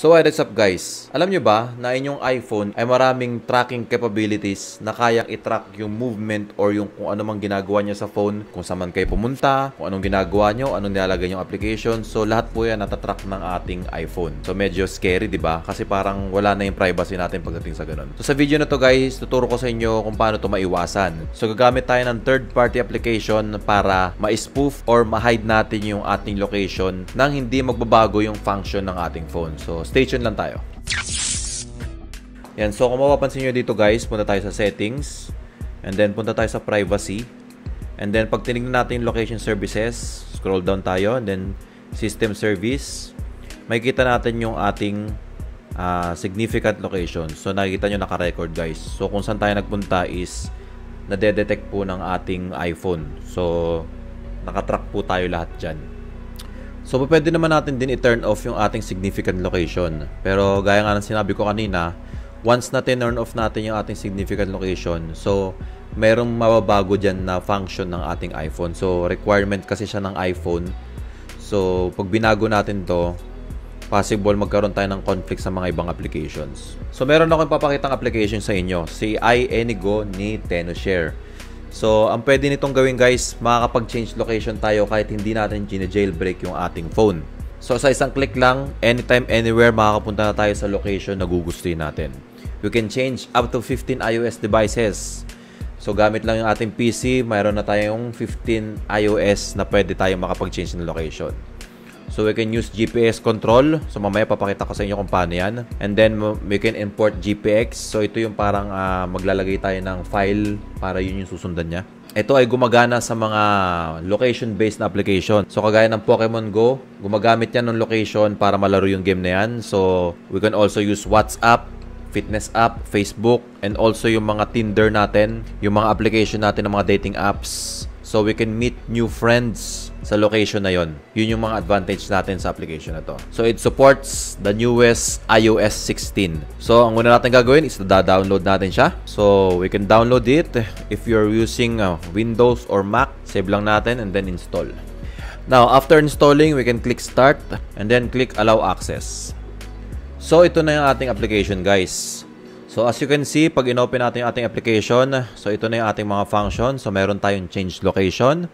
So what is up guys? Alam nyo ba na inyong iPhone ay maraming tracking capabilities na kayang itrack yung movement or yung kung ano mang ginagawa nyo sa phone, kung saan man kayo pumunta, kung anong ginagawa nyo, anong nilalagay yung application. So lahat po yan natatrack ng ating iPhone. So medyo scary di ba? Kasi parang wala na yung privacy natin pagdating sa ganun. So sa video na to guys, tuturo ko sa inyo kung paano to maiwasan. So gagamit tayo ng third party application para ma-spoof or ma-hide natin yung ating location nang hindi magbabago yung function ng ating phone. So stay tuned lang tayo. Yan. So kung mapapansin nyo dito guys, punta tayo sa settings. And then punta tayo sa privacy. And then pag tinignan natin yung location services, scroll down tayo. And then system service. Makikita natin yung ating significant location. So nakikita nyo naka-record guys. So kung saan tayo nagpunta is nade-detect po ng ating iPhone. So nakatrack po tayo lahat dyan. So, pwede naman natin din i-turn off yung ating significant location. Pero, gaya nga ng sinabi ko kanina, once na turn off natin yung ating significant location, so, merong mababago dyan na function ng ating iPhone. So, requirement kasi siya ng iPhone. So, pag binago natin to, possible magkaroon tayo ng conflict sa mga ibang applications. So, meron akong papakitang application sa inyo. Si iAnyGo ni Tenorshare. So, ang pwede nitong gawin guys, makakapag-change location tayo kahit hindi natin gina-jailbreak yung ating phone. So, sa isang click lang, anytime, anywhere, makakapunta na tayo sa location na gugustuhin natin. We can change up to 15 iOS devices. So, gamit lang yung ating PC, mayroon na tayong 15 iOS na pwede tayo makapag-change ng location. So, we can use GPS control. So, mamaya papakita ko sa inyo kung paano yan. And then, we can import GPX. So, ito yung parang maglalagay tayo ng file para yun yung susundan niya. Ito ay gumagana sa mga location-based na application. So, kagaya ng Pokemon Go, gumagamit yan ng location para malaro yung game na yan. So, we can also use WhatsApp, fitness app, Facebook, and also yung mga Tinder natin, yung mga application natin ng mga dating apps. So, we can meet new friends sa location na yon. Yun yung mga advantage natin sa application na to. So, it supports the newest iOS 16. So, ang una natin gagawin is da-download natin siya. So, we can download it if you're using Windows or Mac. Save lang natin and then install. Now, after installing, we can click Start and then click Allow Access. So, ito na yung ating application, guys. So, as you can see, pag in-open natin yung ating application, so, ito na yung ating mga function. So, meron tayong change location.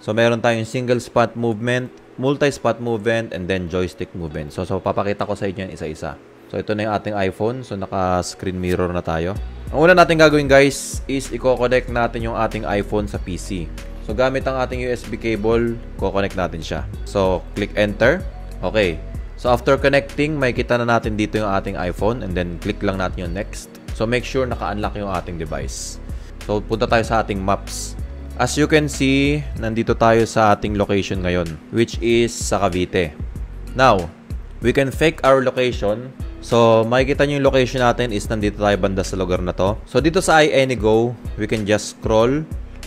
So, meron tayong single spot movement, multi-spot movement, and then joystick movement. So, papakita ko sa inyo yung isa-isa. So, ito na yung ating iPhone. So, naka-screen mirror na tayo. Ang una natin gagawin, guys, is i-coconnect natin yung ating iPhone sa PC. So, gamit ang ating USB cable, coconnect natin siya. So, click Enter. Okay. So, after connecting, makikita na natin dito yung ating iPhone and then click lang natin yung next. So, make sure naka-unlock yung ating device. So, punta tayo sa ating maps. As you can see, nandito tayo sa ating location ngayon, which is sa Cavite. Now, we can fake our location. So, makikita nyo yung location natin is nandito tayo banda sa lugar na to. So, dito sa iAnyGo, we can just scroll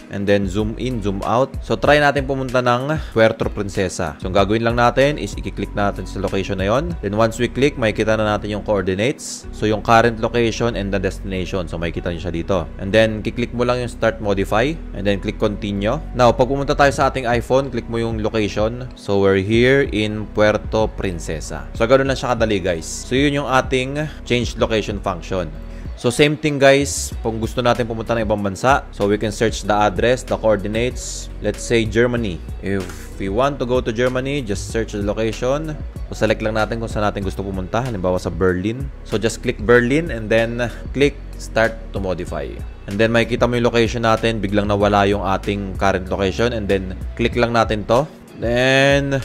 and then zoom in, zoom out. So, try natin pumunta ng Puerto Princesa. So, ang gagawin lang natin is i-click natin sa location na yon. Then, once we click, makikita na natin yung coordinates. So, yung current location and the destination. So, makikita nyo siya dito. And then, kiklik mo lang yung Start Modify. And then, click Continue. Now, pag pumunta tayo sa ating iPhone, click mo yung location. So, we're here in Puerto Princesa. So, ganoon lang siya kadali, guys. So, yun yung ating Change Location function. So, same thing guys, kung gusto natin pumunta ng ibang bansa, so we can search the address, the coordinates, let's say Germany. If we want to go to Germany, just search the location. So, select lang natin kung saan natin gusto pumunta, halimbawa sa Berlin. So, just click Berlin and then click Start to Modify. And then, makikita mo yung location natin, biglang nawala yung ating current location and then click lang natin to. Then,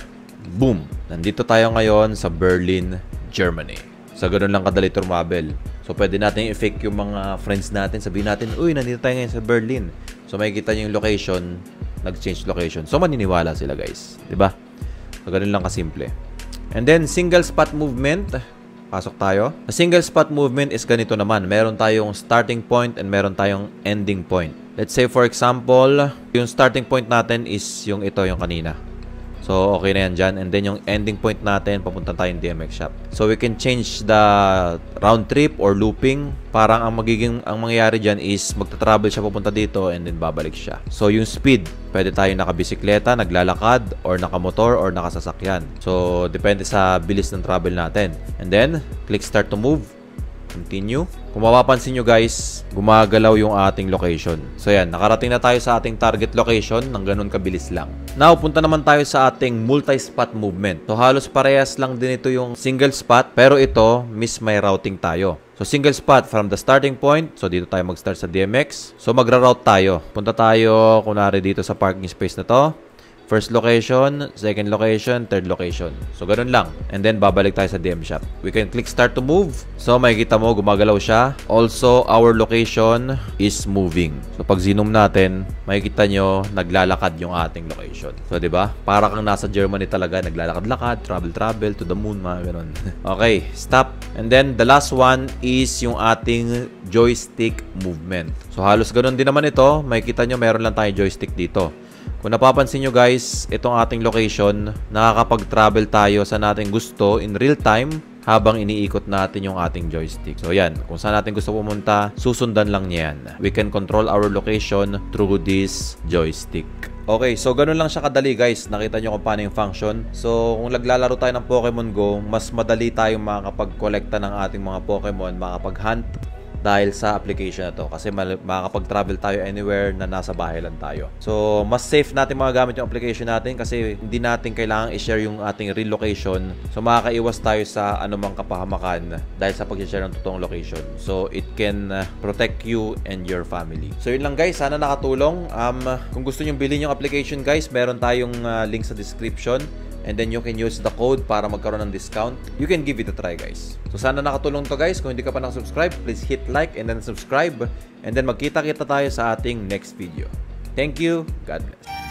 boom! Nandito tayo ngayon sa Berlin, Germany. So, ganun lang kadali turmabel. So, pwede natin i-fake yung mga friends natin. Sabihin natin, uy, nandito tayo ngayon sa Berlin. So, makikita nyo yung location, nag-change location. So, maniniwala sila, guys. Diba? So, ganun lang kasimple. And then, single spot movement. Pasok tayo. A single spot movement is ganito naman. Meron tayong starting point and meron tayong ending point. Let's say, for example, yung starting point natin is yung ito, yung kanina. So, okay na yan dyan. And then, yung ending point natin, papunta tayong DMX shop. So, we can change the round trip or looping. Parang ang mangyayari dyan is, magta-travel siya papunta dito and then babalik siya. So, yung speed, pwede tayong nakabisikleta, naglalakad, or nakamotor, or nakasasakyan. So, depende sa bilis ng travel natin. And then, click start to move. Continue. Kung mapapansin nyo guys, gumagalaw yung ating location. So yan, nakarating na tayo sa ating target location ng ganun kabilis lang. Now, punta naman tayo sa ating multi-spot movement. So halos parehas lang din ito yung single spot, pero ito, miss may routing tayo. So single spot from the starting point. So dito tayo mag-start sa DMX. So magra-route tayo. Punta tayo, kunwari dito sa parking space na to. First location, second location, third location. So, ganun lang. And then, babalik tayo sa DM shop. We can click start to move. So, makikita mo, gumagalaw siya. Also, our location is moving. So, pag zoom natin, makikita nyo, naglalakad yung ating location. So, diba? Para kang nasa Germany talaga, naglalakad-lakad, travel-travel, to the moon, mga ganun. Okay, stop. And then, the last one is yung ating joystick movement. So, halos ganun din naman ito. Makikita nyo, meron lang tayo joystick dito. Kung napapansin nyo guys, itong ating location, nakakapag-travel tayo sa nating gusto in real time habang iniikot natin yung ating joystick. So yan, kung saan natin gusto pumunta, susundan lang niyan. We can control our location through this joystick. Okay, so ganun lang siya kadali guys. Nakita nyo kung paano yung function. So kung naglalaro tayo ng Pokemon Go, mas madali tayong makakapag-collecta ng ating mga Pokemon, makakapag-hunt. Dahil sa application na to. Kasi makakapag-travel tayo anywhere na nasa bahay lang tayo. So, mas safe natin magagamit yung application natin kasi hindi natin kailangang i-share yung ating real location. So, makakaiwas tayo sa anumang kapahamakan dahil sa pag-share ng totoong location. So, it can protect you and your family. So, yun lang guys. Sana nakatulong. Kung gusto nyo bilhin yung application guys, meron tayong link sa description. And then you can use the code para magkaroon ng discount. You can give it a try guys. So sana nakatulong to guys. Kung hindi ka pa nakasubscribe, please hit like and then subscribe. And then magkita-kita tayo sa ating next video. Thank you. God bless.